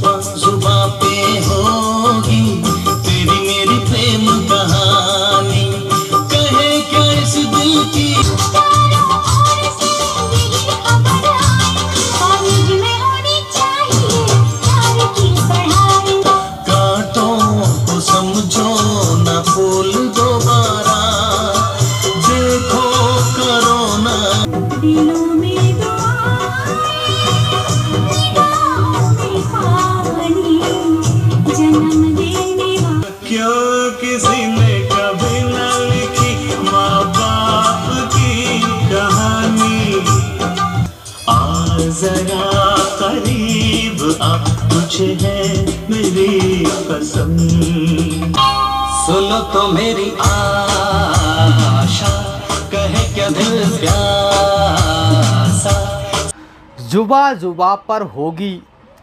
सुबह सुबह पे होगी तेरी मेरी प्रेम कहानी, कहे क्या इस दिल की कांटों को समझो न फूल दोबारा देखो करो ना। आप मुझे है मेरी पसंद, सुनो तो मेरी आशा, कहे क्या दिल प्यासा। जुबा जुबा पर होगी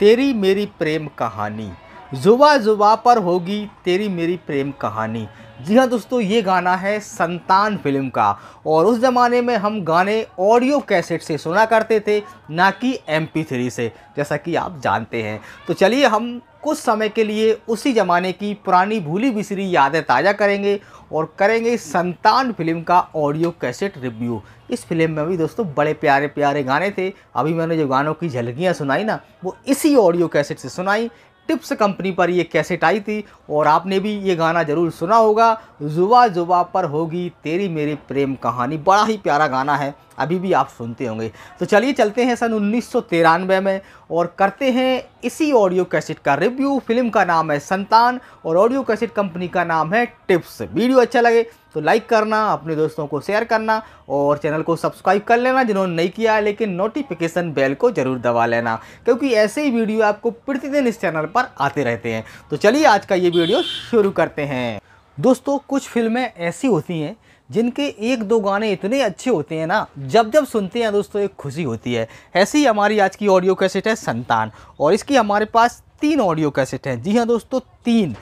तेरी मेरी प्रेम कहानी, जुबा जुबा पर होगी तेरी मेरी प्रेम कहानी। जी हाँ दोस्तों, ये गाना है संतान फिल्म का, और उस ज़माने में हम गाने ऑडियो कैसेट से सुना करते थे, ना कि MP3 से, जैसा कि आप जानते हैं। तो चलिए हम कुछ समय के लिए उसी ज़माने की पुरानी भूली बिसरी यादें ताज़ा करेंगे और करेंगे संतान फिल्म का ऑडियो कैसेट रिव्यू। इस फिल्म में भी दोस्तों बड़े प्यारे प्यारे गाने थे। अभी मैंने जो गानों की झलकियाँ सुनाई ना, वो इसी ऑडियो कैसेट से सुनाई। टिप्स कंपनी पर ये कैसेट आई थी, और आपने भी ये गाना ज़रूर सुना होगा, जुबा जुबा पर होगी तेरी मेरी प्रेम कहानी। बड़ा ही प्यारा गाना है, अभी भी आप सुनते होंगे। तो चलिए चलते हैं सन 1993 में और करते हैं इसी ऑडियो कैसेट का रिव्यू। फिल्म का नाम है संतान और ऑडियो कैसेट कंपनी का नाम है टिप्स। वीडियो अच्छा लगे तो लाइक करना, अपने दोस्तों को शेयर करना और चैनल को सब्सक्राइब कर लेना जिन्होंने नहीं किया, लेकिन नोटिफिकेशन बेल को ज़रूर दबा लेना, क्योंकि ऐसे ही वीडियो आपको प्रतिदिन इस चैनल पर आते रहते हैं। तो चलिए आज का ये वीडियो शुरू करते हैं। दोस्तों कुछ फिल्में ऐसी होती हैं जिनके एक दो गाने इतने अच्छे होते हैं ना, जब जब सुनते हैं दोस्तों एक खुशी होती है। ऐसी ही हमारी आज की ऑडियो कैसेट है संतान, और इसकी हमारे पास 3 ऑडियो कैसेट हैं। जी हाँ दोस्तों 3,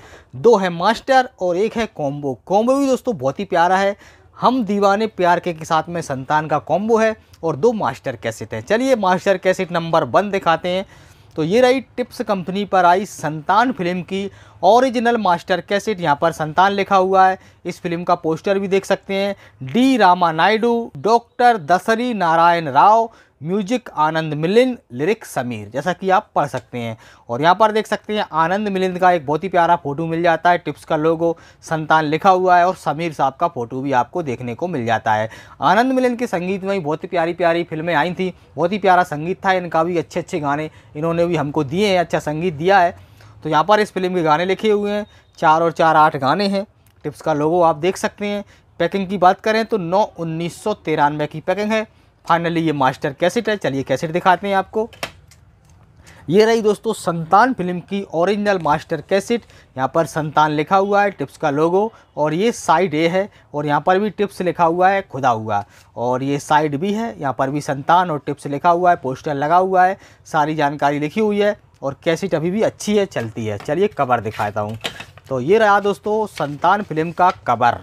2 है मास्टर और 1 है कॉम्बो। कॉम्बो भी दोस्तों बहुत ही प्यारा है, हम दीवाने प्यार के साथ में संतान का कॉम्बो है और 2 मास्टर कैसेट हैं। चलिए मास्टर कैसेट नंबर 1 दिखाते हैं। तो ये रही टिप्स कंपनी पर आई संतान फिल्म की ओरिजिनल मास्टर कैसेट। यहाँ पर संतान लिखा हुआ है। इस फिल्म का पोस्टर भी देख सकते हैं। D Rama Naidu, doctor Dasari Narayan Rao, music Anand Milind, lyric Sameer, जैसा कि आप पढ़ सकते हैं। और यहाँ पर देख सकते हैं आनंद मिलिंद का एक बहुत ही प्यारा फोटो मिल जाता है, टिप्स का लोगो, संतान लिखा हुआ है और समीर साहब का फोटो भी आपको देखने को मिल जाता है। आनंद मिलिंद के संगीत में बहुत ही प्यारी प्यारी फिल्में आई थी, बहुत ही प्यारा संगीत था इनका भी, अच्छे अच्छे गाने इन्होंने भी हमको दिए हैं, अच्छा संगीत दिया है। तो यहाँ पर इस फिल्म के गाने लिखे हुए हैं, 4 और 4 8 गाने हैं। टिप्स का लोगो आप देख सकते हैं। पैकिंग की बात करें तो 9/1993 की पैकिंग है। फाइनली ये मास्टर कैसेट है। चलिए कैसेट दिखाते हैं आपको। ये रही दोस्तों संतान फिल्म की ओरिजिनल मास्टर कैसेट। यहाँ पर संतान लिखा हुआ है, टिप्स का लोगो, और ये साइड ए है और यहाँ पर भी टिप्स लिखा हुआ है खुदा हुआ, और ये साइड बी है, यहाँ पर भी संतान और टिप्स लिखा हुआ है, पोस्टर लगा हुआ है, सारी जानकारी लिखी हुई है और कैसेट अभी भी अच्छी है, चलती है। चलिए कवर दिखाता हूँ। तो ये रहा दोस्तों संतान फिल्म का कवर।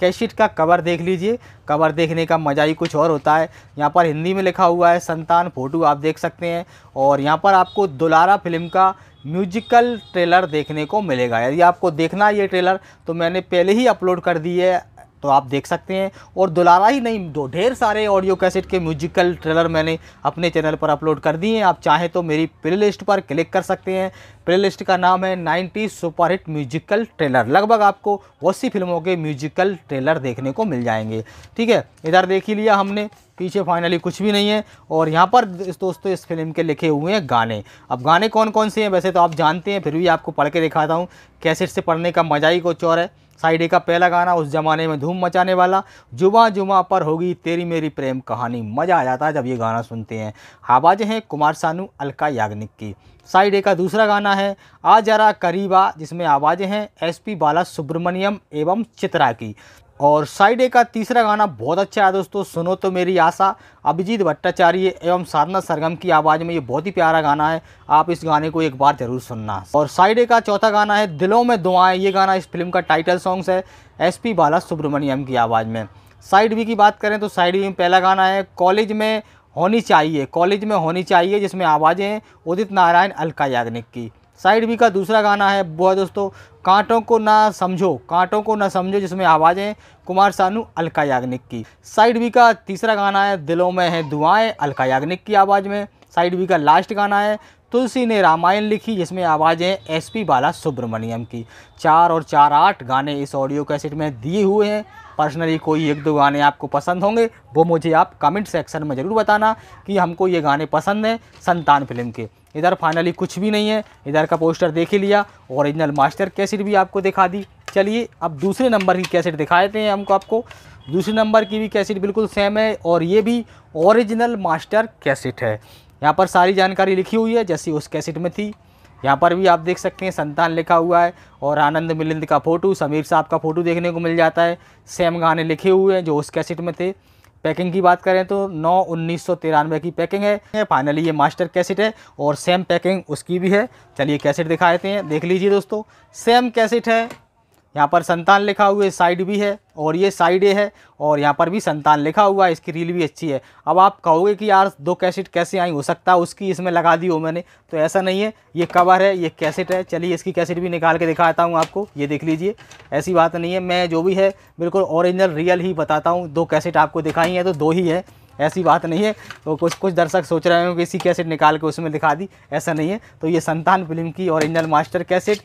कैसेट का कवर देख लीजिए, कवर देखने का मज़ा ही कुछ और होता है। यहाँ पर हिंदी में लिखा हुआ है संतान, फ़ोटो आप देख सकते हैं, और यहाँ पर आपको दुलारा फिल्म का म्यूजिकल ट्रेलर देखने को मिलेगा। यदि आपको देखना है ये ट्रेलर तो मैंने पहले ही अपलोड कर दी है, तो आप देख सकते हैं। और दुलारा ही नहीं, दो ढेर सारे ऑडियो कैसेट के म्यूजिकल ट्रेलर मैंने अपने चैनल पर अपलोड कर दिए हैं। आप चाहें तो मेरी प्लेलिस्ट पर क्लिक कर सकते हैं। प्लेलिस्ट का नाम है 90 सुपरहिट म्यूजिकल ट्रेलर। लगभग आपको बहुत सी फिल्मों के म्यूजिकल ट्रेलर देखने को मिल जाएंगे। ठीक है, इधर देख ही लिया हमने, पीछे फाइनली कुछ भी नहीं है। और यहाँ पर दोस्तों इस फिल्म के लिखे हुए हैं गाने। अब गाने कौन कौन से हैं वैसे तो आप जानते हैं, फिर भी आपको पढ़ के दिखाता हूँ, कैसेट से पढ़ने का मज़ा ही कुछ और है। साइड ए का पहला गाना, उस ज़माने में धूम मचाने वाला, जुबा जुबा पर होगी तेरी मेरी प्रेम कहानी। मज़ा आ जाता है जब ये गाना सुनते हैं। आवाज़ें हैं कुमार सानू, अलका याग्निक की। साइड ए का दूसरा गाना है आ जरा करीबा, जिसमें आवाज़ें हैं SP बाला सुब्रमण्यम एवं चित्रा की। और साइड ए का तीसरा गाना बहुत अच्छा है दोस्तों, सुनो तो मेरी आशा, अभिजीत भट्टाचार्य एवं साधना सरगम की आवाज़ में। ये बहुत ही प्यारा गाना है, आप इस गाने को एक बार ज़रूर सुनना। और साइड ए का चौथा गाना है दिलों में दुआएं। ये गाना इस फिल्म का टाइटल सॉन्ग है, SP बाला सुब्रमण्यम की आवाज़ में। साइड बी की बात करें तो साइड बी में पहला गाना है कॉलेज में होनी चाहिए, कॉलेज में होनी चाहिए, जिसमें आवाज़ें हैं उदित नारायण अलका याग्निक की। साइड बी का दूसरा गाना है वो है दोस्तों कांटों को ना समझो, कांटों को ना समझो, जिसमें आवाज़ें हैं कुमार सानू अलका याग्निक की। साइड बी का तीसरा गाना है दिलों में है दुआएं अलका याग्निक की आवाज़ में। साइड बी का लास्ट गाना है तुलसी ने रामायण लिखी, जिसमें आवाज़ें हैं एस पी बाला सुब्रमण्यम की। 4 और 4 8 गाने इस ऑडियो कैसेट में दिए हुए हैं। पर्सनली कोई 1-2 गाने आपको पसंद होंगे, वो मुझे आप कमेंट सेक्शन में ज़रूर बताना कि हमको ये गाने पसंद हैं संतान फिल्म के। इधर फाइनली कुछ भी नहीं है, इधर का पोस्टर देख ही लिया, ओरिजिनल मास्टर कैसेट भी आपको दिखा दी। चलिए अब दूसरे नंबर की कैसेट दिखाते हैं हमको आपको। दूसरे नंबर की भी कैसेट बिल्कुल सेम है और ये भी ओरिजिनल मास्टर कैसेट है। यहाँ पर सारी जानकारी लिखी हुई है जैसी उस कैसेट में थी। यहाँ पर भी आप देख सकते हैं संतान लिखा हुआ है और आनंद मिलिंद का फ़ोटो, समीर साहब का फ़ोटो देखने को मिल जाता है। सेम गाने लिखे हुए हैं जो उस कैसेट में थे। पैकिंग की बात करें तो 9/1993 की पैकिंग है। फाइनली ये मास्टर कैसेट है और सेम पैकिंग उसकी भी है। चलिए कैसेट दिखा देते हैं, देख लीजिए दोस्तों। सेम कैसेट है, यहाँ पर संतान लिखा हुआ है, साइड भी है और ये साइड ए है और यहाँ पर भी संतान लिखा हुआ है। इसकी रील भी अच्छी है। अब आप कहोगे कि यार 2 कैसेट कैसे आई, हो सकता है उसकी इसमें लगा दी हो मैंने, तो ऐसा नहीं है। ये कवर है, ये कैसेट है। चलिए इसकी कैसेट भी निकाल के दिखाता हूँ आपको, ये देख लीजिए। ऐसी बात नहीं है, मैं जो भी है बिल्कुल ओरिजिनल रियल ही बताता हूँ। 2 कैसेट आपको दिखाई हैं तो 2 ही है, ऐसी बात नहीं है। तो कुछ दर्शक सोच रहे हो कि इसी कैसेट निकाल के उसमें दिखा दी, ऐसा नहीं है। तो ये संतान फिल्म की ओरिजिनल मास्टर कैसेट,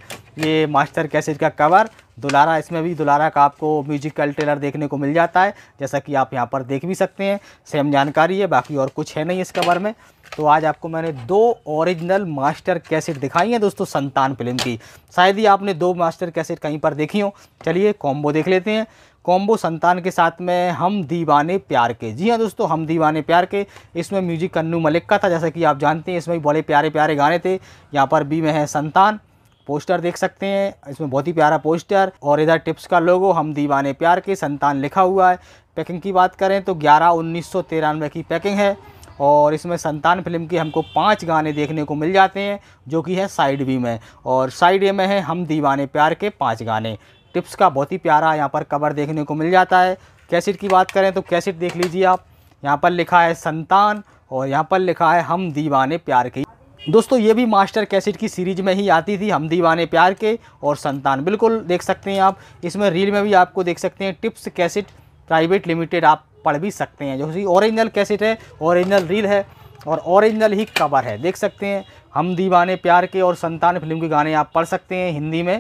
ये मास्टर कैसेट का कवर, दुलारा, इसमें भी दुलारा का आपको म्यूजिकल ट्रेलर देखने को मिल जाता है जैसा कि आप यहाँ पर देख भी सकते हैं। सेम जानकारी है, बाकी और कुछ है नहीं इस कवर में। तो आज आपको मैंने 2 ओरिजिनल मास्टर कैसेट दिखाई हैं दोस्तों संतान फिल्म की। शायद ही आपने 2 मास्टर कैसेट कहीं पर देखी हो। चलिए कॉम्बो देख लेते हैं। कॉम्बो संतान के साथ में हम दीवाने प्यार के। जी हाँ दोस्तों, हम दीवाने प्यार के, इसमें म्यूजिक कन्नू मलिक का था जैसा कि आप जानते हैं। इसमें बड़े प्यारे प्यारे गाने थे। यहाँ पर बी में है संतान, पोस्टर देख सकते हैं, इसमें बहुत ही प्यारा पोस्टर। और इधर टिप्स का लोगो, हम दीवाने प्यार के, संतान लिखा हुआ है। पैकिंग की बात करें तो 11/1993 की पैकिंग है और इसमें संतान फिल्म के हमको 5 गाने देखने को मिल जाते हैं जो कि है साइड बी में। और साइड ए में है हम दीवाने प्यार के 5 गाने। टिप्स का बहुत ही प्यारा यहाँ पर कवर देखने को मिल जाता है। कैसेट की बात करें तो कैसेट देख लीजिए आप, यहाँ पर लिखा है संतान और यहाँ पर लिखा है हम दीवाने प्यार के। दोस्तों ये भी मास्टर कैसेट की सीरीज़ में ही आती थी, हम दीवाने प्यार के और संतान। बिल्कुल देख सकते हैं आप, इसमें रील में भी आपको देख सकते हैं टिप्स कैसेट प्राइवेट लिमिटेड, आप पढ़ भी सकते हैं। जो कि ओरिजिनल कैसेट है, ओरिजिनल रील है और ओरिजिनल ही कवर है, देख सकते हैं। हम दीवाने प्यार के और संतान फिल्म के गाने आप पढ़ सकते हैं हिंदी में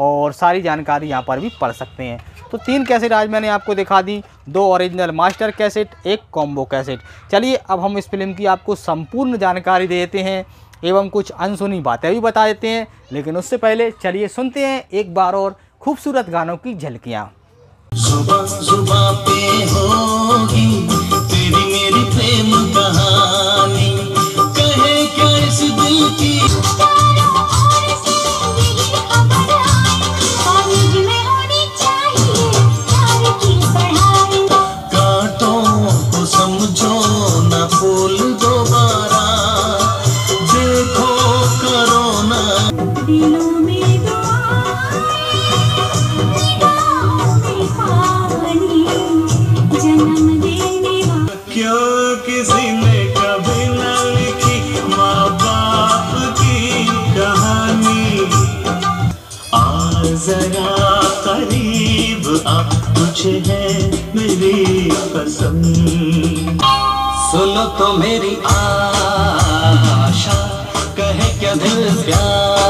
और सारी जानकारी यहाँ पर भी पढ़ सकते हैं। तो 3 कैसेट आज मैंने आपको दिखा दी, 2 original master cassette, 1 combo cassette. चलिए अब हम इस फिल्म की आपको संपूर्ण जानकारी देते हैं एवं कुछ अनसुनी बातें भी बता देते हैं। लेकिन उससे पहले चलिए सुनते हैं एक बार और खूबसूरत गानों की झलकियाँ। मेरी कसम सुनो तो मेरी आशा, कहे क्या दिल प्यासा।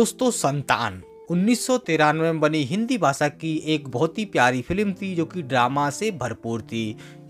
दोस्तों संतान 1993 में बनी हिंदी भाषा की एक बहुत ही प्यारी फिल्म थी जो कि ड्रामा से भरपूर थी।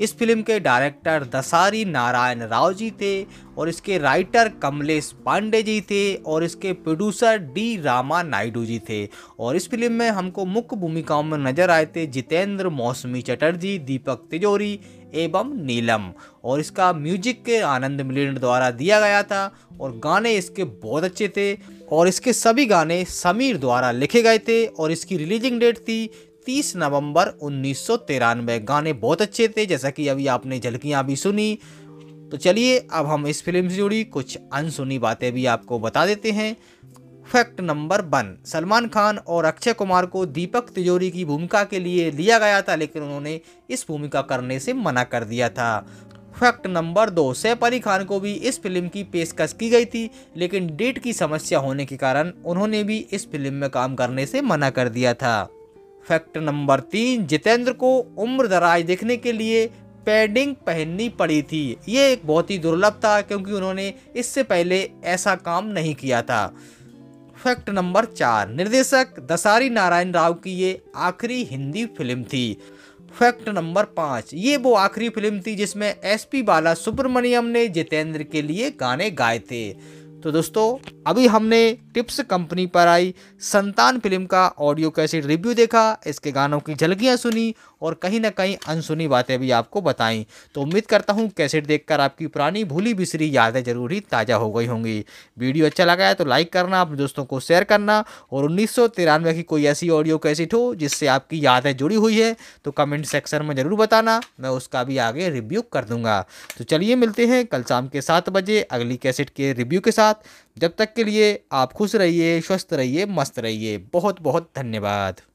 इस फिल्म के डायरेक्टर दसारी नारायण राव जी थे और इसके राइटर कमलेश पांडे जी थे और इसके प्रोड्यूसर डी रामा नायडू जी थे। और इस फिल्म में हमको मुख्य भूमिकाओं में नजर आए थे जितेंद्र, मौसमी चटर्जी, दीपक तिजोरी एवं नीलम। और इसका म्यूजिक के आनंद मिलिंद द्वारा दिया गया था और गाने इसके बहुत अच्छे थे और इसके सभी गाने समीर द्वारा लिखे गए थे। और इसकी रिलीजिंग डेट थी 30 नवंबर 1993। गाने बहुत अच्छे थे जैसा कि अभी आपने झलकियाँ भी सुनी। तो चलिए अब हम इस फिल्म से जुड़ी कुछ अनसुनी बातें भी आपको बता देते हैं। फैक्ट नंबर 1, सलमान खान और अक्षय कुमार को दीपक तिजोरी की भूमिका के लिए लिया गया था, लेकिन उन्होंने इस भूमिका करने से मना कर दिया था। फैक्ट नंबर 2, सैफ अली खान को भी इस फिल्म की पेशकश की गई थी, लेकिन डेट की समस्या होने के कारण उन्होंने भी इस फिल्म में काम करने से मना कर दिया था। फैक्ट नंबर 3, जितेंद्र को उम्र दराज देखने के लिए पैडिंग पहननी पड़ी थी। ये एक बहुत ही दुर्लभ था क्योंकि उन्होंने इससे पहले ऐसा काम नहीं किया था। फैक्ट नंबर 4, निर्देशक दसारी नारायण राव की ये आखिरी हिंदी फिल्म थी। फैक्ट नंबर 5, ये वो आखिरी फिल्म थी जिसमें SP बाला सुब्रमण्यम ने जितेंद्र के लिए गाने गाए थे। तो दोस्तों, अभी हमने टिप्स कंपनी पर आई संतान फिल्म का ऑडियो कैसेट रिव्यू देखा, इसके गानों की झलकियाँ सुनी और कहीं ना कहीं अनसुनी बातें भी आपको बताई। तो उम्मीद करता हूँ कैसेट देखकर आपकी पुरानी भूली बिसरी यादें जरूर ही ताज़ा हो गई होंगी। वीडियो अच्छा लगा है तो लाइक करना, अपने दोस्तों को शेयर करना और 1993 की कोई ऐसी ऑडियो कैसेट हो जिससे आपकी यादें जुड़ी हुई है तो कमेंट सेक्शन में ज़रूर बताना, मैं उसका भी आगे रिव्यू कर दूँगा। तो चलिए मिलते हैं कल शाम के 7 बजे अगली कैसेट के रिव्यू के साथ। जब तक के लिए आप खुश रहिए, स्वस्थ रहिए, मस्त रहिए। बहुत बहुत धन्यवाद।